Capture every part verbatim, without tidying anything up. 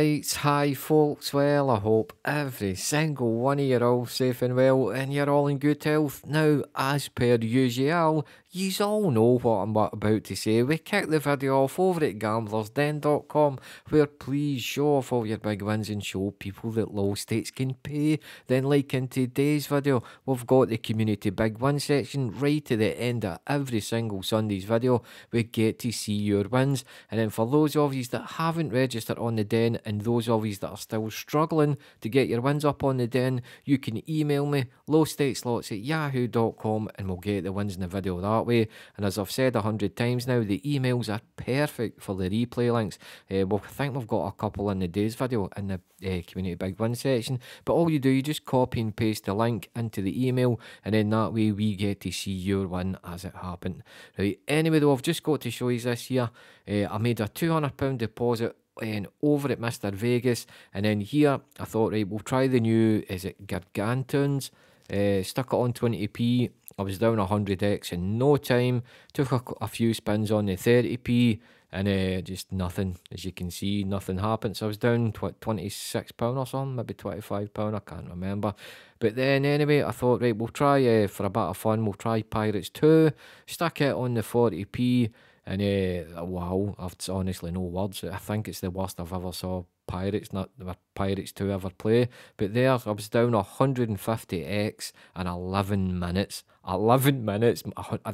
Right, hi folks, well I hope every single one of you're all safe and well and you're all in good health. Now, as per usual, you all know what I'm about to say. We kick the video off over at Gamblers Den dot com, where please show off all your big wins and show people that low stakes can pay. Then, like in today's video, we've got the community big win section right at the end of every single Sunday's video. We get to see your wins, and then for those of you that haven't registered on the Den and those of you that are still struggling to get your wins up on the Den, you can email me low stakes slots at yahoo dot com and we'll get the wins in the video that way. And as I've said a hundred times now, the emails are perfect for the replay links. Uh, well, I think we've got a couple in the day's video in the uh, community big win section, but all you do, you just copy and paste the link into the email, and then that way we get to see your win as it happened. Right, anyway though, I've just got to show you this here. uh, I made a two hundred pound deposit and over at Mr Vegas, and then here I thought, right, we'll try the new, is it Gargantons? Uh, stuck it on twenty p. I was down one hundred x in no time, took a, a few spins on the thirty p, and uh, just nothing, as you can see, nothing happened. So I was down twenty-six pounds or something, maybe twenty-five pounds, I can't remember. But then anyway, I thought, right, we'll try, uh, for a bit of fun, we'll try Pirates two, stuck it on the forty p, and uh, wow, I've honestly no words. I think it's the worst I've ever saw Pirates, not Pirates two ever play. But there, I was down one hundred fifty x in eleven minutes. eleven minutes,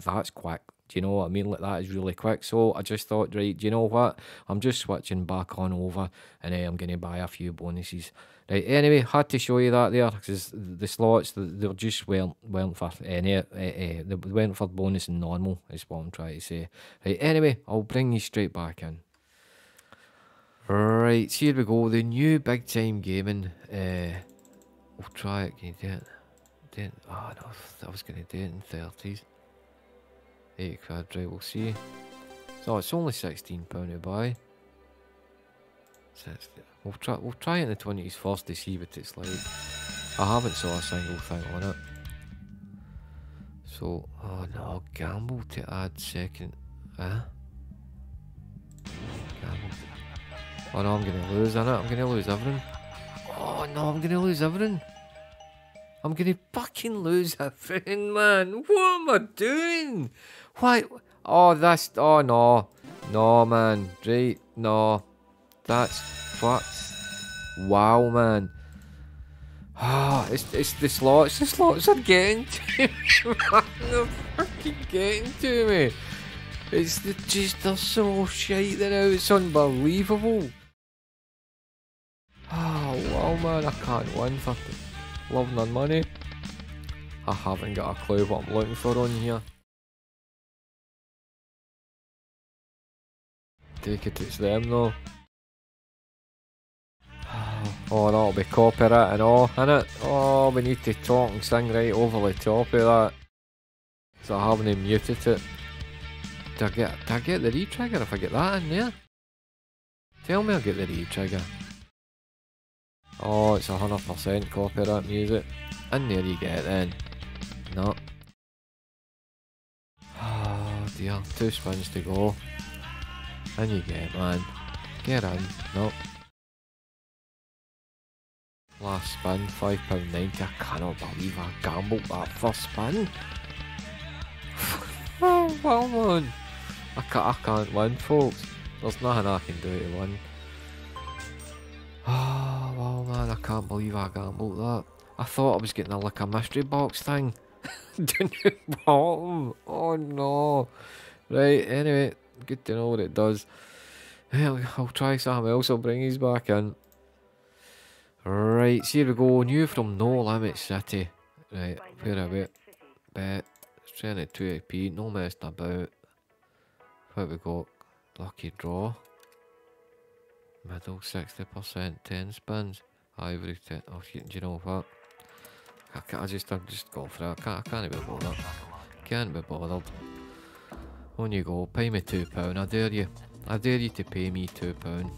that's quick. Do you know what I mean? Like, that is really quick. So I just thought, right, do you know what? I'm just switching back on over, and uh, I'm going to buy a few bonuses. Right, anyway, had to show you that there, because the slots, they just weren't, weren't for any, uh, uh, they went for bonus and normal, is what I'm trying to say. Right, anyway, I'll bring you straight back in. Right, here we go, the new Big Time Gaming. Uh, we'll try it. Can you do it? Do it? Oh, no, I was going to do it in thirties. eight quid, right, we'll see. So it's only sixteen pounds to buy. We'll try, we'll try it in the twenties first to see what it's like. I haven't saw a single thing on it. So, oh no, gamble to add second. Huh? Gamble to... Oh no, I'm going to lose, innit? I'm going to lose everything. Oh no, I'm going to lose everything. I'm going to fucking lose everything, man. What am I doing? Why? Oh, that's... Oh, no. No, man. Right? No. That's... Fucked. Wow, man. Ah, oh, it's, it's the slots. The slots are getting to me, man. They're fucking getting to me. It's the, just... They're so shite now. It's unbelievable. Oh, wow, man. I can't win for... Love nor money. I haven't got a clue what I'm looking for on here. Take it, it's them though. Oh, that'll be copyright and all, innit? Oh, we need to talk and sing right over the top of that. So I haven't muted it. Did I get, did I get the re-trigger if I get that in there? Tell me I get the re-trigger. Oh, it's one hundred percent copyright music. And there you get it then. No. Oh dear, two spins to go. And you get it, man. Get in. No. Last spin, five pound ninety. I cannot believe I gambled that first spin. Oh, well, man. I can't, I can't win, folks. There's nothing I can do to win. Oh, wow, man, I can't believe I gambled that. I thought I was getting a, like a mystery box thing. Didn't it bottom? Oh, no. Right, anyway, good to know what it does. I'll try something else, I'll bring these back in. Right, so here we go, new from No Limit City. Right, where are we? Bet, it's trying to two eighty p, no messing about. What we got? Lucky draw. Middle sixty percent, ten spins, ivory ten. Oh, do you know what? I can't, I just, I'm just going for it. I can't, I can't be bothered. Can't be bothered. On you go, pay me two pounds. I dare you. I dare you to pay me two pounds.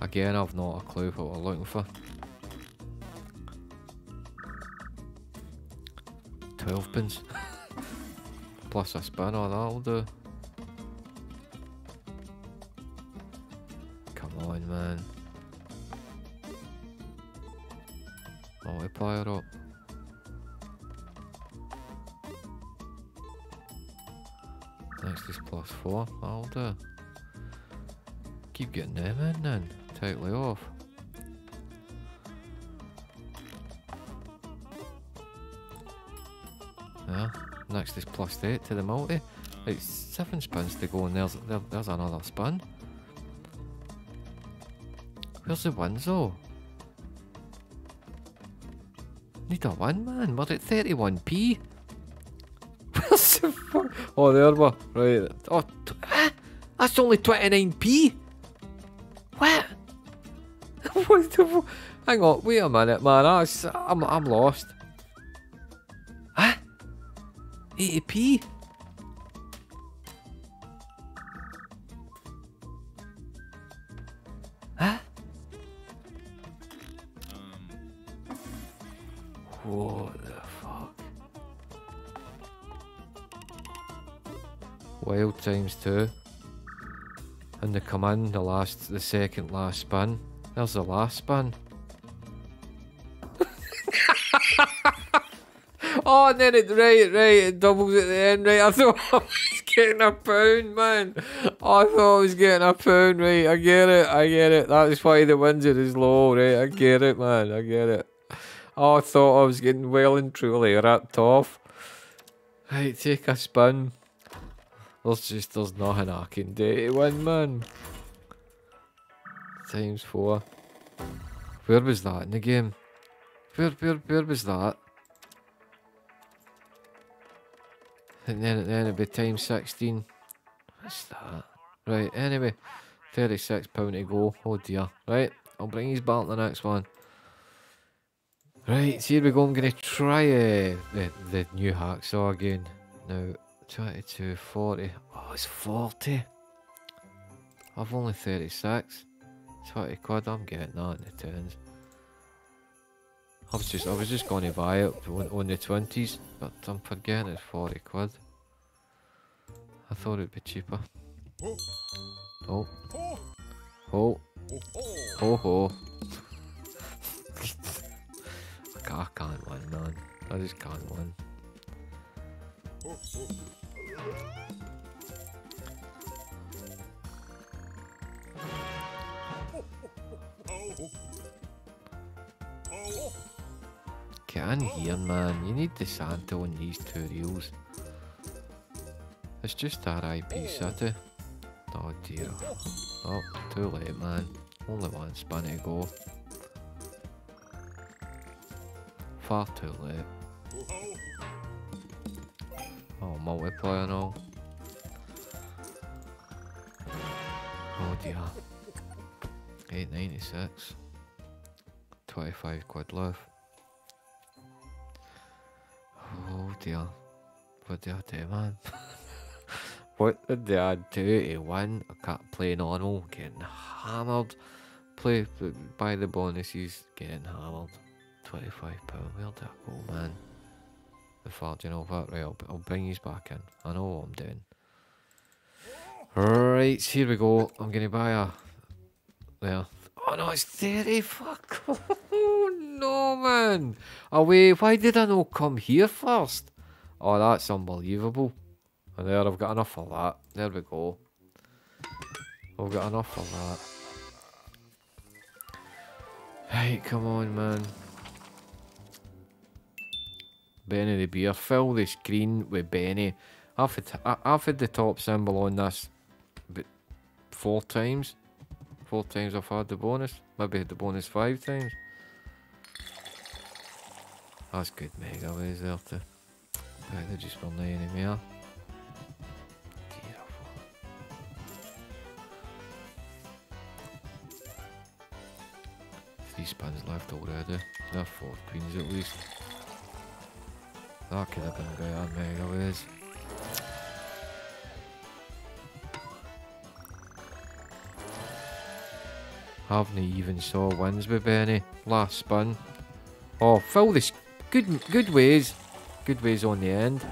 Again, I've not a clue what we're looking for. twelve pins. Plus a spin, oh, that'll do. multiplier up. Next is plus four, that'll do. Keep getting them in then, tightly off. Yeah, next is plus eight to the multi. It's seven spins to go and there's, there, there's another spin. Where's the wins though? Need a win, man, we're at thirty-one p. Where's the fuck? Oh, there we are. Right. Oh, t ah, that's only twenty-nine p. What? What the fuck? Hang on, wait a minute, man. That's, I'm, I'm lost. Huh? eighty p? Times two, and they come in the last, the second last spin. There's the last spin. Oh, and then it right, right, it doubles at the end, right? I thought I was getting a pound, man. Oh, I thought I was getting a pound, right? I get it, I get it. That's why the Windsor is low, right? I get it, man. I get it. Oh, I thought I was getting well and truly ripped off. Right, take a spin. There's just, there's nothing I can do to win, man. Times four. Where was that in the game? Where, where, where was that? And then, and then it'd be times sixteen. What's that? Right, anyway. thirty-six pounds to go. Oh dear. Right, I'll bring these back to the next one. Right, so here we go. I'm going to try uh, the, the new Hacksaw again. Now... twenty-two, forty. Oh, it's forty. I've only thirty-six. twenty quid. I'm getting that in the tens. I was just, I was just going to buy it on, on the twenties, but I'm forgetting it's forty quid. I thought it'd be cheaper. Oh, oh, oh, oh, oh. I can't win, man. I just can't win. Can hear, man. You need the Santa on these two reels. It's just R I P City. Oh dear. Oh, too late, man. Only one spin to go. Far too late. Oh, multiplayer and all. Oh dear. eight ninety-six. twenty-five quid left. Oh dear. What did I do, man? What did I do to win? I can't play normal. Getting hammered. Play by the bonuses. Getting hammered. twenty-five pounds. Where did I go, man? The fart, you know that, right? I'll, I'll bring these back in. I know what I'm doing. Right, here we go. I'm gonna buy a. There. Oh no, it's thirty. Fuck. Oh no, man. Away. Why did I not come here first? Oh, that's unbelievable. And there, I've got enough for that. There we go. I've got enough for that. Right, come on, man. Benny the Beer, fill the screen with Benny. I've had, I've had the top symbol on this but four times. Four times I've had the bonus. Maybe had the bonus five times. That's good megaways there too. Right, they're just for ninety more. Beautiful. Three spins left already. There are four queens at least. That could have been great on Megaways. Haven't even saw wins with Benny. Last spin. Oh, fill this. Good, good ways. Good ways on the end.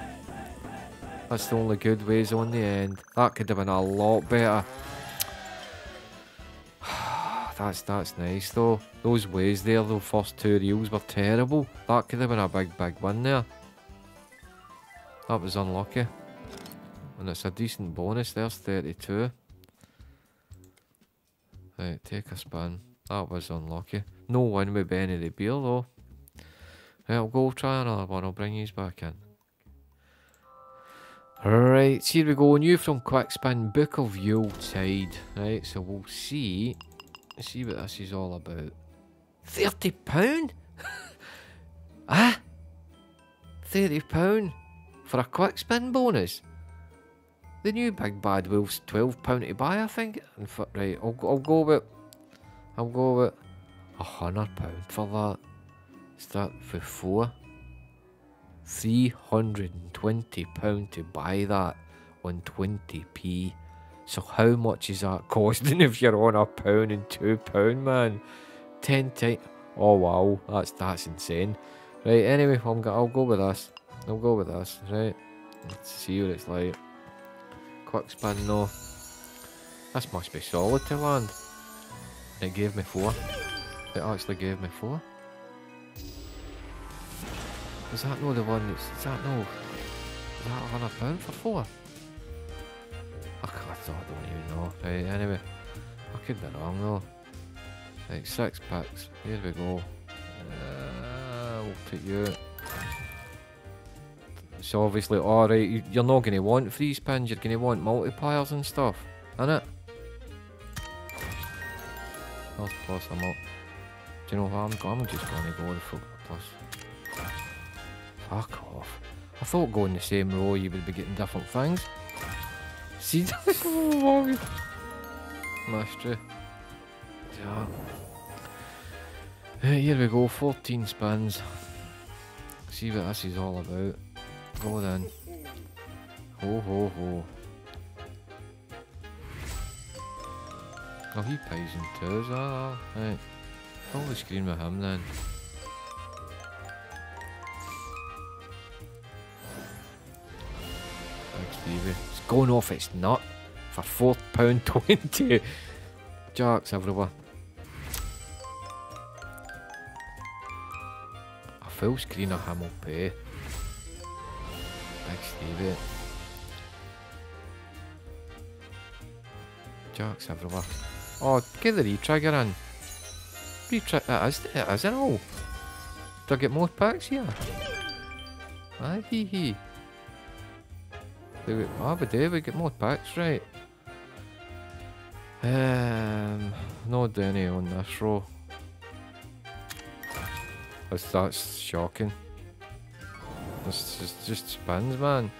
That's the only good ways on the end. That could have been a lot better. that's that's nice though. Those ways there, the first two reels were terrible. That could have been a big, big win there. That was unlucky. And it's a decent bonus. There's thirty-two. Right, take a spin. That was unlucky. No win with Benny the Beer though. Right, I'll go try another one. I'll bring these back in. Right, here we go, new from Quickspin, Book of Yuletide. Right, so we'll see, see what this is all about. thirty pounds? Ah? thirty pounds for a Quickspin bonus? The new Big Bad Wolf's twelve pounds to buy, I think. And for, right, I'll, I'll go with, I'll go with one hundred pounds for that. Start with four. three hundred and twenty pounds to buy that on twenty p. So how much is that costing if you're on a pound and two pound, man? ten times. Oh wow, that's that's insane. Right, anyway, I'm go I'll go with this. I'll go with this. Right, let's see what it's like. Quick spin though. This must be solid to land. It gave me four. It actually gave me four. Is that no the one that's, is that no, is that one I've found for four? I can't, I don't even know. Right, anyway, I could be wrong though. Right, six packs, here we go. Uh, we'll put you. It's obviously, alright, oh, you're not going to want free spins, you're going to want multipliers and stuff, innit? That's plus, I'm up. Do you know what, I'm, I'm just going to go for plus. Fuck off. I thought going the same row you would be getting different things. See? That's true. Yeah. Right, here we go, fourteen spins. See what this is all about. Go then. Ho ho ho. Oh, he pays in twos, ah. Right. Fill the screen with him then. It's going off its nut for four pound twenty. Jacks everywhere. A full screen of him will pay. Big Stevie. Jacks everywhere. Oh, get the re-trigger in. Re-trigger, that is it, is it all? Do I get more packs here? Aye hee hee. Ah, but there we get more packs, right? Um, no Denny on this row. That's, that's shocking. This is just spins, man.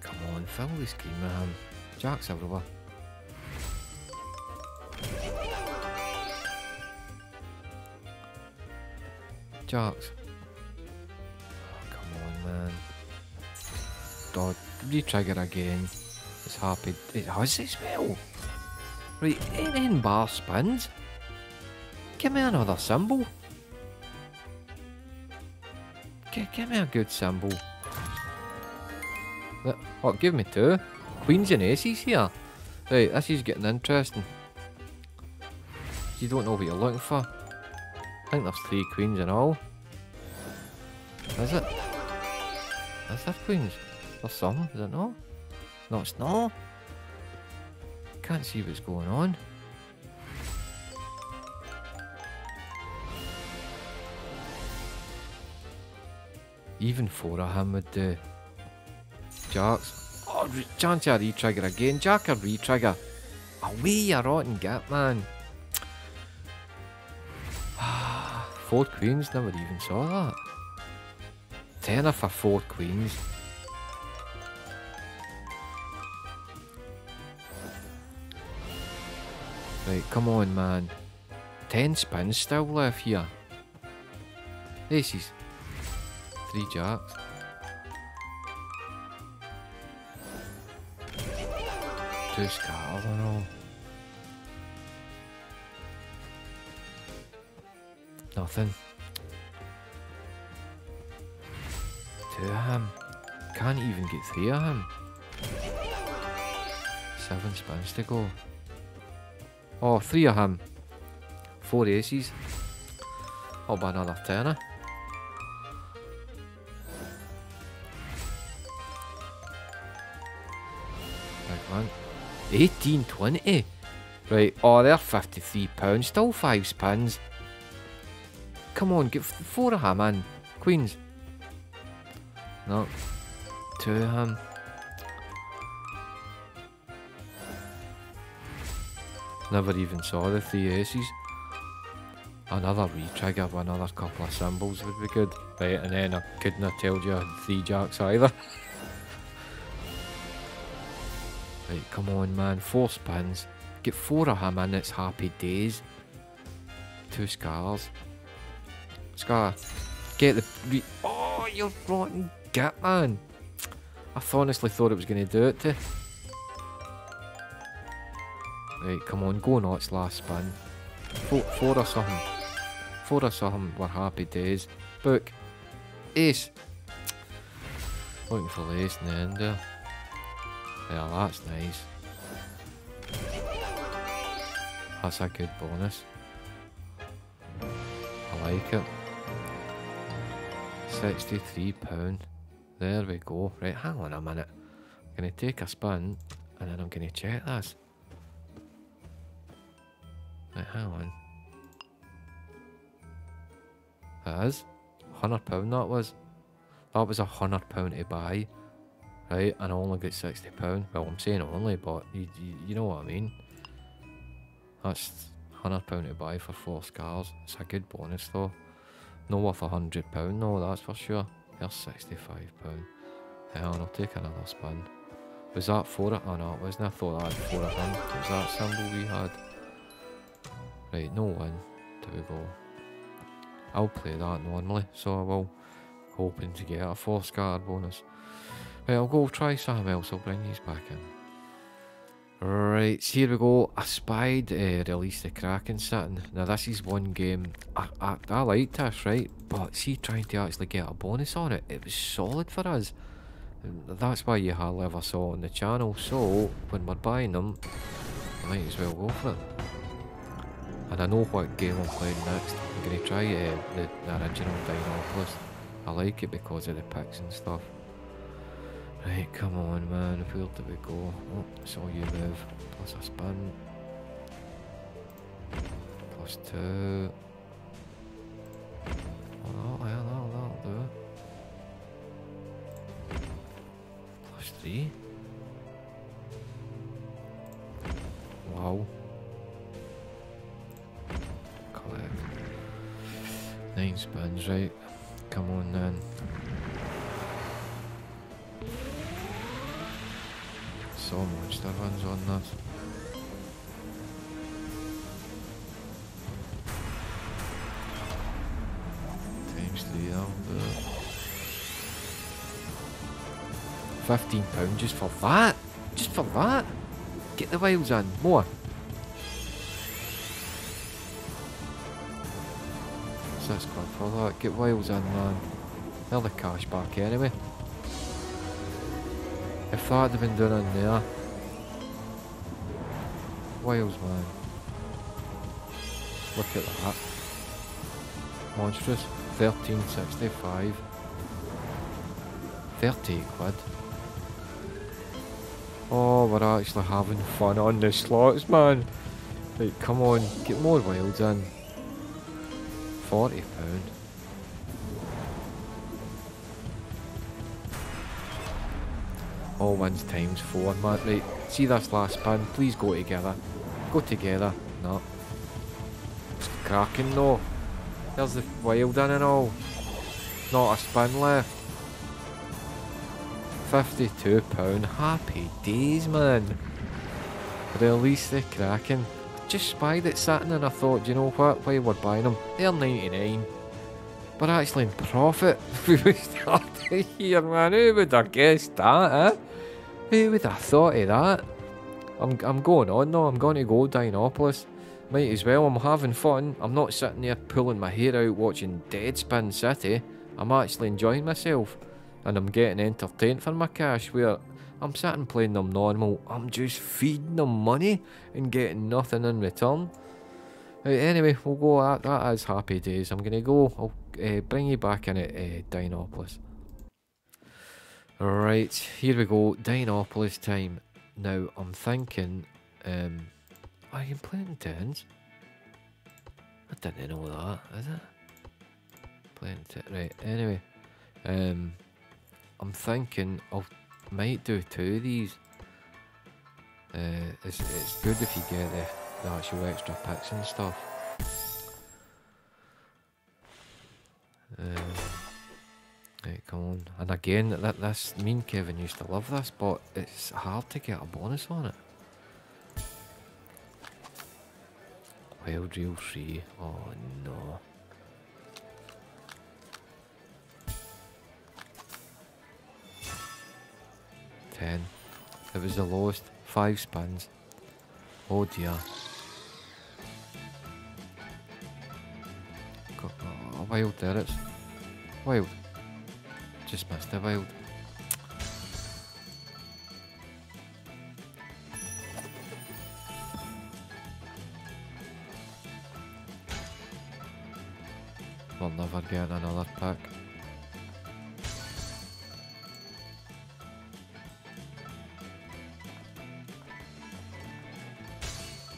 Come on, fill the scheme with him. Jack's everywhere. Jacks. Oh, come on, man. Dodge. Re-trigger again. It's happy. It has as well. Right, eighteen bar spins. Give me another symbol. G give me a good symbol. Oh, give me two. Queens and aces here. Right, this is getting interesting. You don't know what you're looking for. I think there's three queens in all. Is it? Is there queens? There's some, is it not? No, it's not. Can't see what's going on. Even four of him with the jacks. Oh, chance of a re-trigger again. Jack or re-trigger? Away, you rotten git, man. Four queens, never even saw that. Tenner for four queens. Right, come on, man. Ten spins still left here. Aces. Three jacks. Two scatters and all. Nothing. to him. Can't even get through him. Seven spins to go. Oh, three of him. Four aces. I'll buy another tenner. Big one. eighteen twenty. Right, oh, they're fifty-three pounds, still five spins. Come on, get four of him in. Queens. No. Two of him. Never even saw the three aces. Another re-trigger with another couple of symbols would be good. Right, and then I couldn't have told you I had three jacks either. Right, come on, man. Four spins. Get four of him in, it's happy days. Two scars. Scar, get the re- Oh, you're rotten git, man. I honestly thought it was going to do it to. Right, come on, go nuts, last spin. Four, four or something. Four or something, we're happy days. Book. Ace. Looking for the ace in the end there. Yeah, that's nice. That's a good bonus. I like it. sixty-three pounds. There we go. Right, hang on a minute. I'm going to take a spin and then I'm going to check this. Right, hang on. That is. one hundred pounds that was. That was a one hundred pounds to buy. Right, and I only got sixty pounds. Well, I'm saying only, but you, you, you know what I mean. That's one hundred pounds to buy for four scars. It's a good bonus though. No worth one hundred pounds though, that's for sure. Here's sixty-five pounds. Hell, I'll take another spin. Was that for it? Oh no, it wasn't. I thought I had four of them. It was that symbol we had. Right, no win. Do we go? I'll play that normally, so I will. Hoping to get a four scar bonus. Right, I'll go try something else. I'll bring these back in. Right, so here we go. I spied uh, Release the Kraken sitting. Now this is one game I, I, I liked this, right? But see, trying to actually get a bonus on it, it was solid for us. And that's why you hardly ever saw it on the channel. So when we're buying them, I might as well go for it. And I know what game I'm playing next. I'm going to try uh, the, the original Dinopolis. I like it because of the picks and stuff. Right, come on, man, where do we go? Oh, saw you move. Plus a spin. Plus two. Oh, that'll, that'll, that'll do it. Plus three. Wow. Collect. Nine spins, right. Come on, then. So monster runs on this. Times three, I'll do it. fifteen pounds just for that! Just for that! Get the wilds in, more! Six quid for that, get wilds in, man. They're the cash back anyway. If that had been done in there, Wiles, man. Look at that. Monstrous. thirteen sixty-five. thirty quid. Oh, we're actually having fun on the slots, man. Right, come on, get more wilds in. forty pounds. All wins times four, man. Right, see this last spin, please go together. Go together. No. Kraken, no. There's the wild in and all. Not a spin left. fifty-two pounds. Happy days, man. Release the Kraken. Just spied it sitting and I thought, you know what, why we're buying them? They're ninety-nine. We're actually in profit. We started here, man. Who would have guessed that, eh? Who would have thought of that? I'm, I'm going on though, I'm going to go Dinopolis. Might as well, I'm having fun. I'm not sitting there pulling my hair out watching Deadspin City. I'm actually enjoying myself. and I'm getting entertained for my cash, where I'm sat and playing them normal, I'm just feeding them money and getting nothing in return. Right, anyway, we'll go at that as happy days. I'm going to go, I'll uh, bring you back in at uh, Dinopolis. Right, here we go, Dinopolis time. Now, I'm thinking, um, I can play in tens. I didn't know that, is it? Playing ten, right, anyway. Um, I'm thinking I might do two of these. Uh, it's, it's good if you get the, the actual extra picks and stuff. Um, right, come on. And again, that this, me and Kevin used to love this, but it's hard to get a bonus on it. Wild Reel three, oh no. ten. It was the lowest. Five spins. Oh dear. Got a wild there, it's wild. Just missed a wild. We'll never get another pack.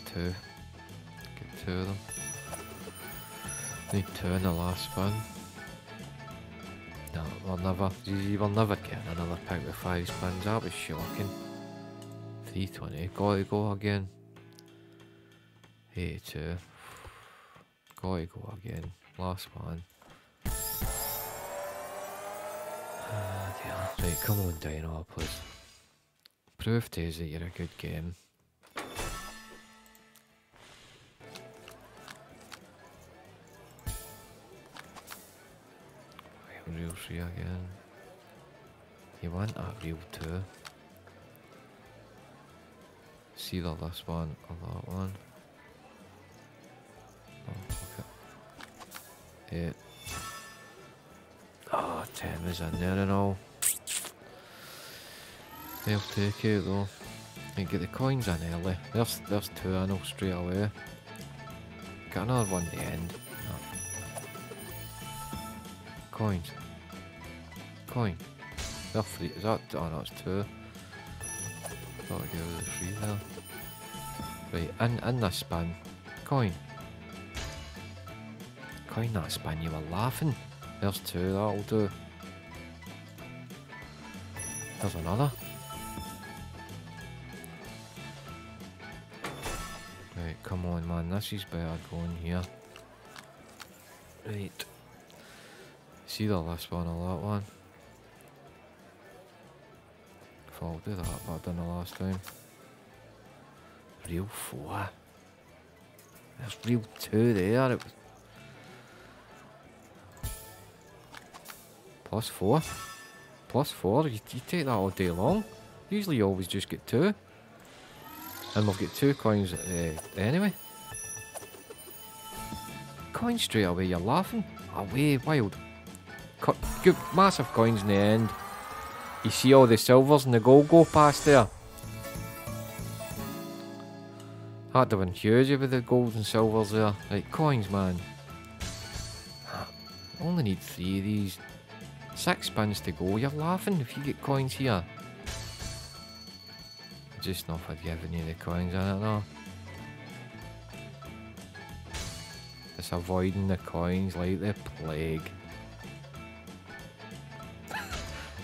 Two. Get two of them. Need two in the last one. No, we'll never, you will never get another pack with five spins. That was shocking. three twenty. Gotta go again. eighty-two. Gotta go again. Last one. Ah, dear. Right, come on, Dino, please. Prove to us that you're a good game. Reel three again. You want a reel two. See the last one or that one. Eight. Oh, ten is in there and all. They'll take it though. And get the coins in early. There's, there's two I know straight away. Got another one at the end. No. Coins. Coin. They're three. Is that? Oh no, it's two. Thought I gave it three there. Right, in, in this spin. Coin. Coin that spin, you were laughing. There's two, that'll do. There's another. Right, come on man, this is better going here. Right. See the last one or that one? If I'll do that, but I done the last time. Reel four. There's reel two there. It was Plus four. Plus four. You, you take that all day long. Usually you always just get two. And we'll get two coins uh, anyway. Coins straight away. You're laughing. Away. Wild. Co good, massive coins in the end. You see all the silvers and the gold go past there. Had to win huge with the golds and silvers there. Right, coins, man. Only need three of these. Six spins to go, you're laughing if you get coins here. Just not for giving you the coins, I don't know. It's avoiding the coins like the plague.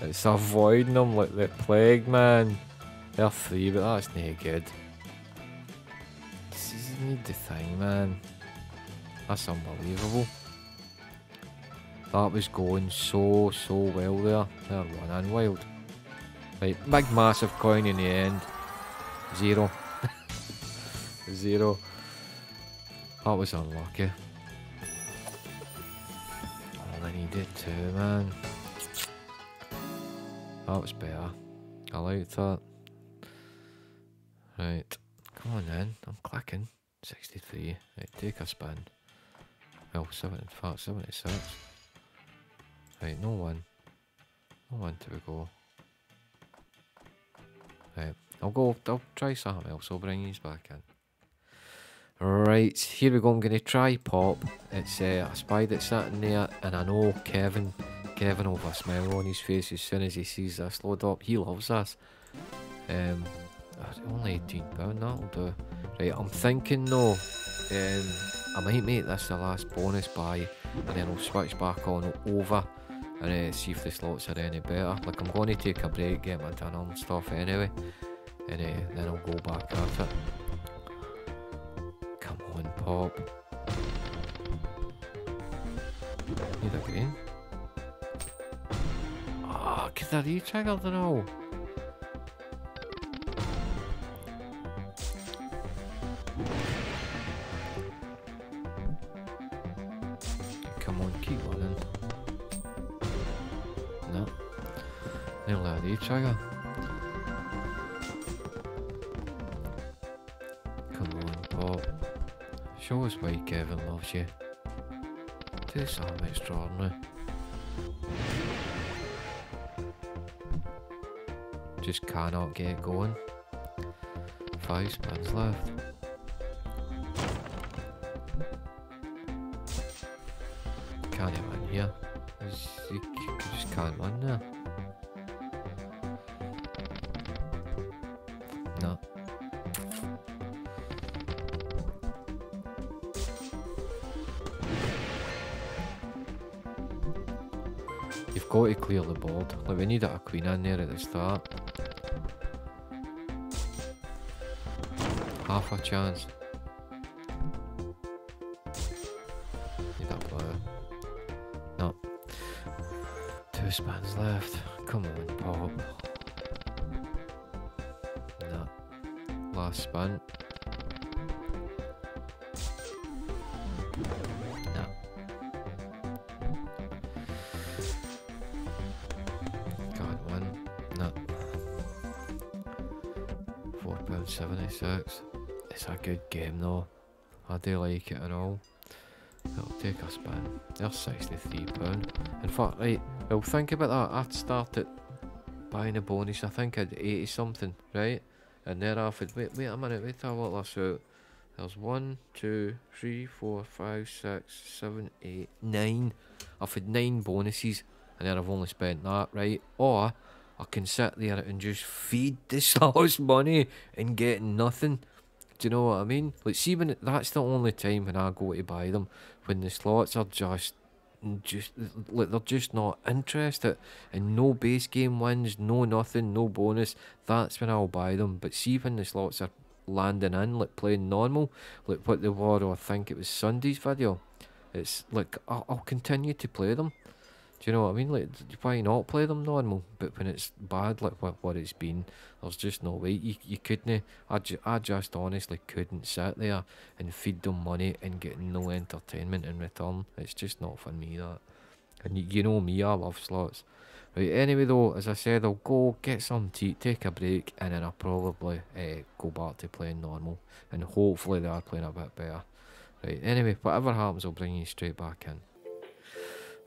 It's avoiding them like the plague, man. They're free, but that's not good. This is not the thing, man. That's unbelievable. That was going so, so well there. They're one and wild. Right, big massive coin in the end. Zero. Zero. That was unlucky. All I needed two, man. That was better. I liked that. Right. Come on then. I'm clicking. sixty-three. Right, take a spin. Well, seventy-six. Right, no one. Oh, typical. Right, I'll go, I'll try something else, I'll bring these back in. Right, here we go, I'm going to try Pop. It's uh, a spy that's sat in there, and I know Kevin, Kevin will have a smile on his face as soon as he sees this load up. He loves this. Um, only eighteen pounds, that'll do. Right, I'm thinking though, um, I might make this the last bonus buy, and then I'll switch back on over, and uh, see if the slots are any better. Like, I'm going to take a break, get my dinner and stuff anyway, and uh, then I'll go back at it. Come on, Pop. Need a green. Ah, because they're re-triggered and all. Come on, keep running. No. Nearly a re-trigger. Show us why Kevin loves you. Do something extraordinary. Just cannot get going. Five spins left. Can't win here. You just can't win there. No. Got to clear the board. Like, we need a queen in there at the start. Half a chance. Need a player. No. Two spins left. Come on, Pop. No. Last spin. seventy-six. It's a good game though. I do like it and all. It'll take a spin. There's sixty-three pounds. In fact, right, well, think about that. I'd started buying a bonus. I think I'd eighty something, right? And thereafter, wait, wait a minute, wait till I work this out. There's one, two, three, four, five, six, seven, eight, nine. I've had nine bonuses, and then I've only spent that, right? Or I can sit there and just feed the slots money and get nothing. Do you know what I mean? Like, see, when it, that's the only time when I go to buy them, when the slots are just, just like, they're just not interested, and no base game wins, no nothing, no bonus. That's when I'll buy them. But see, when the slots are landing in, like playing normal, like what they were, or I think it was Sunday's video, it's like I'll, I'll continue to play them. Do you know what I mean? Like, why not play them normal? But when it's bad, like what, what it's been, there's just no way. You, you couldn't, I, ju I just honestly couldn't sit there and feed them money and get no entertainment in return. It's just not for me, that. And you, you know me, I love slots. Right, anyway though, as I said, I'll go get some tea, take a break, and then I'll probably eh, go back to playing normal. And hopefully they are playing a bit better. Right, anyway, whatever happens, I'll bring you straight back in.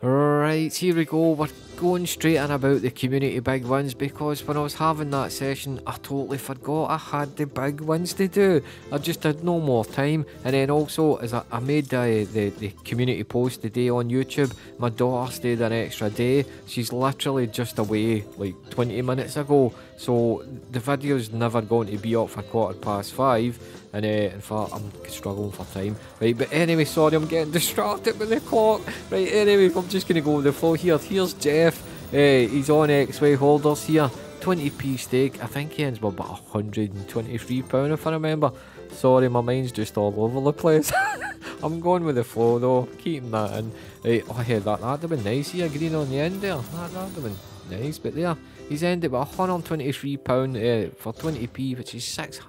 Right, here we go, we're going straight in about the community big wins, because when I was having that session I totally forgot I had the big wins to do. I just had no more time, and then also as I, I made the, the, the community post today on YouTube, my daughter stayed an extra day. She's literally just away like twenty minutes ago, so the video's never going to be up for quarter past five. And uh, in fact, I'm struggling for time. Right, but anyway, sorry, I'm getting distracted with the clock. Right, anyway, I'm just going to go with the flow here. Here's Jeff. Uh, he's on X Y Holders here. twenty p stake. I think he ends with about one hundred and twenty-three pounds if I remember. Sorry, my mind's just all over the place. I'm going with the flow though. Keeping that in. Right, oh yeah, that, that'd have been nice here. Green on the end there. That, that'd have been nice, but there. He's ended with one hundred twenty-three pounds uh, for twenty p, which is six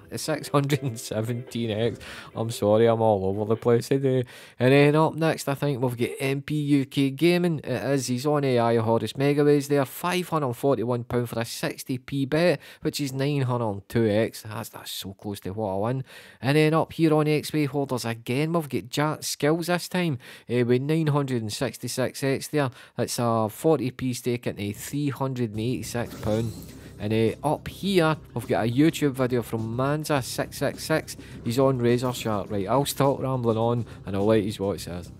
hundred seventeen x. I'm sorry, I'm all over the place today. And then up next, I think we've got M P U K Gaming. It is, he's on A I Horus Megaways there. five hundred forty-one pounds for a sixty p bet, which is nine hundred two x. That's, that's so close to what I won. And then up here on X Y Holders again, we've got Jack Skills this time uh, with nine hundred sixty-six x there. That's a forty p stake into three hundred eighty-six pounds. And uh, up here, we've got a YouTube video from Mansa six six six. He's on Razor Shark. Right, I'll stop rambling on and I'll let you watch this.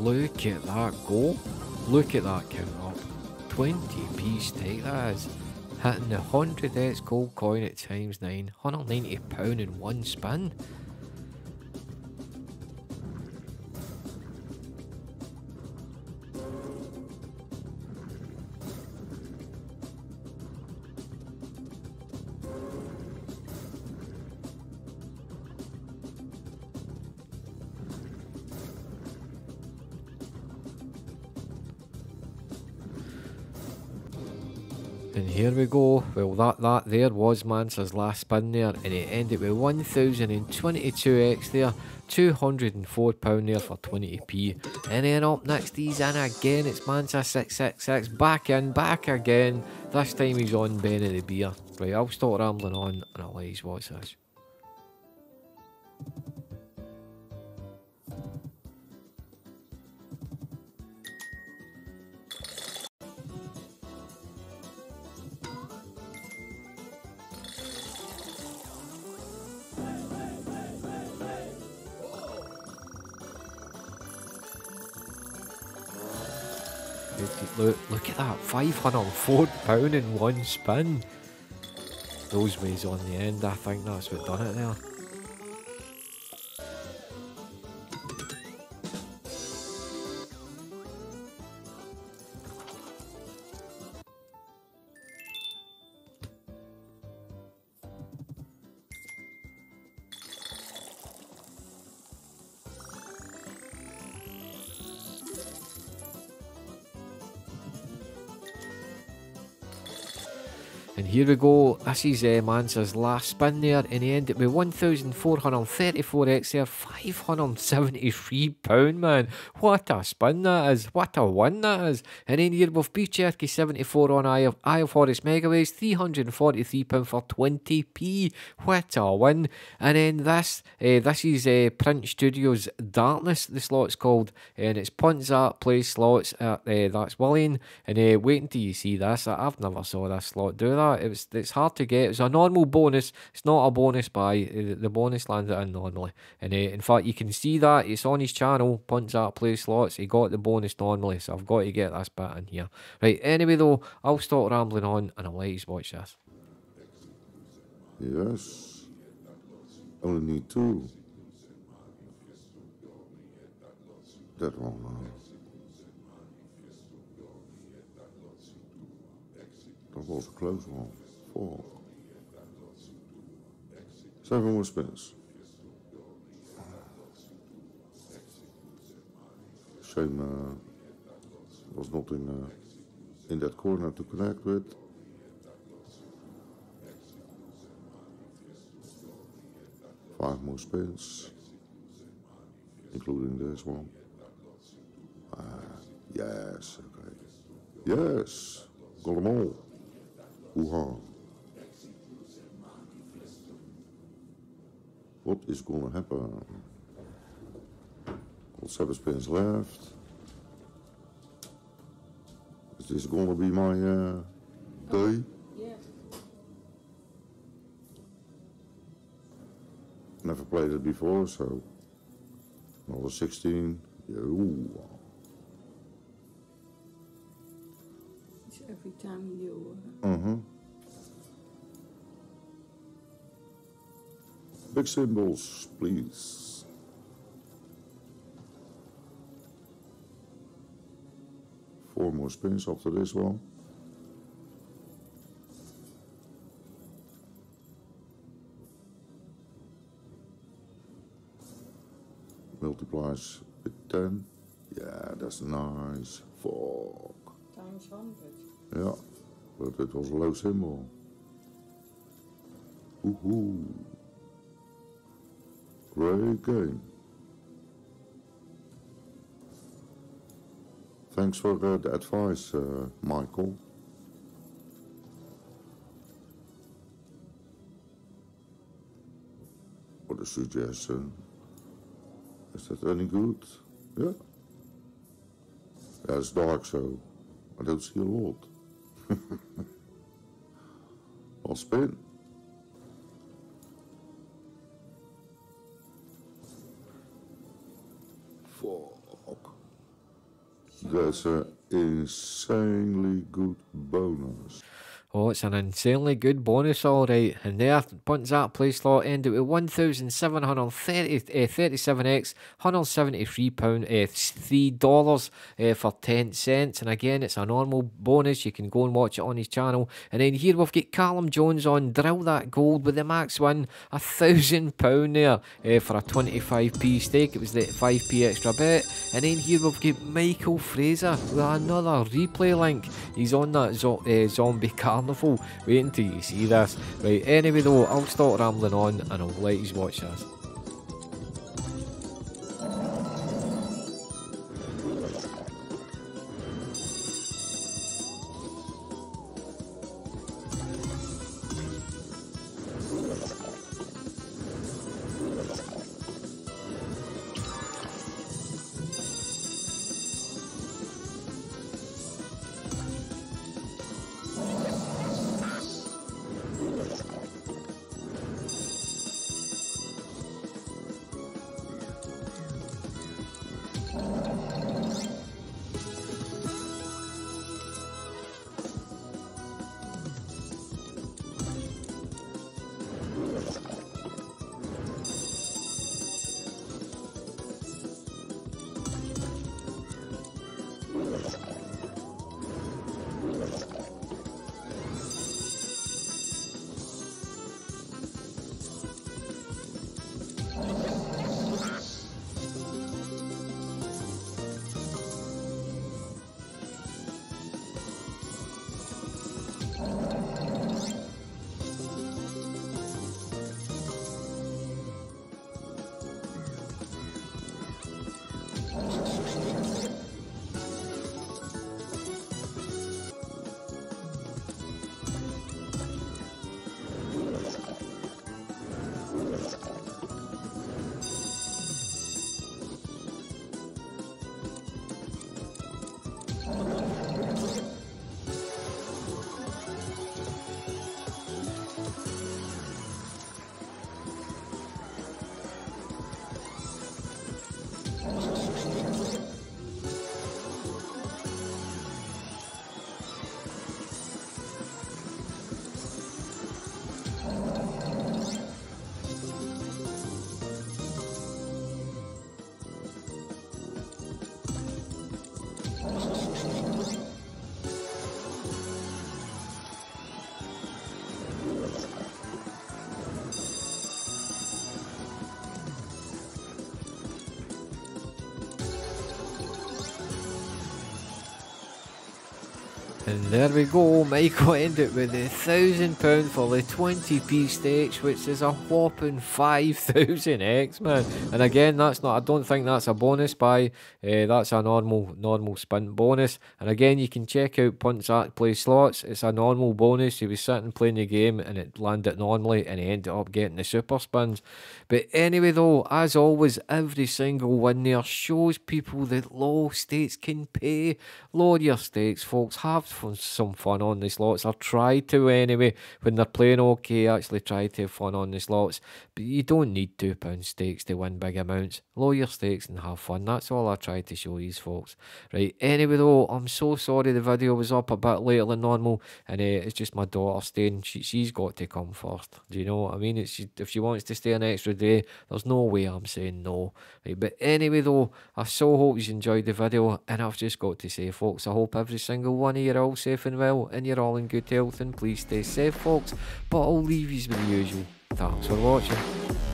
Look at that go. Look at that count up. twenty p stake that is. Hitting the one hundred x gold coin at times nine. one hundred ninety pounds in one spin. And here we go. Well, that that there was Mansa's last spin there, and it ended with one thousand twenty-two x there, two hundred and four pounds there for twenty p. And then up next, he's in again. It's Mansa six six six, back in, back again. This time he's on Benny the Beer. Right, I'll stop rambling on and I'll let you watch this. Look, look at that, five hundred and four pounds in one spin. Those ways on the end, I think that's what done it there. And here we go, this is uh, Mansa's last spin there, and he ended with one thousand four hundred thirty-four x there, five hundred seventy-three pounds, man. What a spin that is, what a win that is. And then here with Beecherky seventy-four on Eye of, Eye of Horus Megaways, three hundred forty-three pounds for twenty p, what a win. And then this, uh, this is uh, Print Studios Darkness, the slot's called, and it's Ponza Play Slots, at, uh, that's Willian, and uh, wait until you see this, I've never saw this slot do that. It was, it's hard to get. It's a normal bonus. It's not a bonus buy. The bonus lands it in normally. And uh, in fact, you can see that it's on his channel. Punch Out Play Slots. He got the bonus normally, so I've got to get this bit in here. Right. Anyway, though, I'll stop rambling on and I'll let you watch this. Yes. I only need two. That one. Man. That was a close one. Four. Seven more spins. Shame uh, there was nothing uh, in that corner to connect with. Five more spins, including this one. Uh, yes, okay. Yes, got them all. What is going to happen? Well, seven spins left. Is It's, it's going to be my uh, day. Yeah. Never played it before, so another sixteen. Yeah. Ooh. It's every time you. Uh huh. Big symbols, please. Four more spins after this one. Multiplies with ten. Yeah, that's nice. Fuck. Times one hundred. Yeah, but it was a low symbol. Woohoo. Great game. Thanks for uh, the advice, uh, Michael. Or the suggestion. Is that any good? Yeah. Yeah, it's dark, so I don't see a lot. I'll spin. That's an insanely good bonus. Oh, it's an insanely good bonus, alright. And there, Ponza Play Slot ended with one thousand seven hundred thirty-seven x, one hundred seventy-three dollars uh, for ten cents. And again, it's a normal bonus. You can go and watch it on his channel. And then here we've got Callum Jones on Drill That Gold with the max win, one thousand pounds there uh, for a twenty-five p stake. It was the five p extra bet. And then here we've got Michael Fraser with another replay link. He's on that zo uh, Zombie Car. Carnival. Wait until you see this. Right, anyway though, I'll stop rambling on and I'll let you watch this. And there we go, Michael ended with a thousand pound for the twenty p stakes, which is a whopping five thousand X, man. And again, that's not, I don't think that's a bonus buy, uh, that's a normal normal spin bonus. And again, you can check out Ponza Play Slots, it's a normal bonus. He was sitting playing the game and it landed normally and he ended up getting the super spins. But anyway though, as always, every single win there shows people that low stakes can pay. Lower your stakes, folks, have some fun on the slots, or try to anyway. When they're playing okay, actually try to have fun on the slots, but you don't need two pound stakes to win big amounts. Lower your stakes and have fun. That's all I tried to show these folks. Right, anyway though, I'm so sorry the video was up a bit later than normal, and uh, it's just my daughter staying. She, she's got to come first, do you know what I mean? It's, if she wants to stay an extra day, there's no way I'm saying no. Right, but anyway though, I so hope you enjoyed the video, and I've just got to say, folks, I hope every single one of you are all safe and well, and you're all in good health, and please stay safe, folks. But I'll leave you with the usual. Thanks for watching.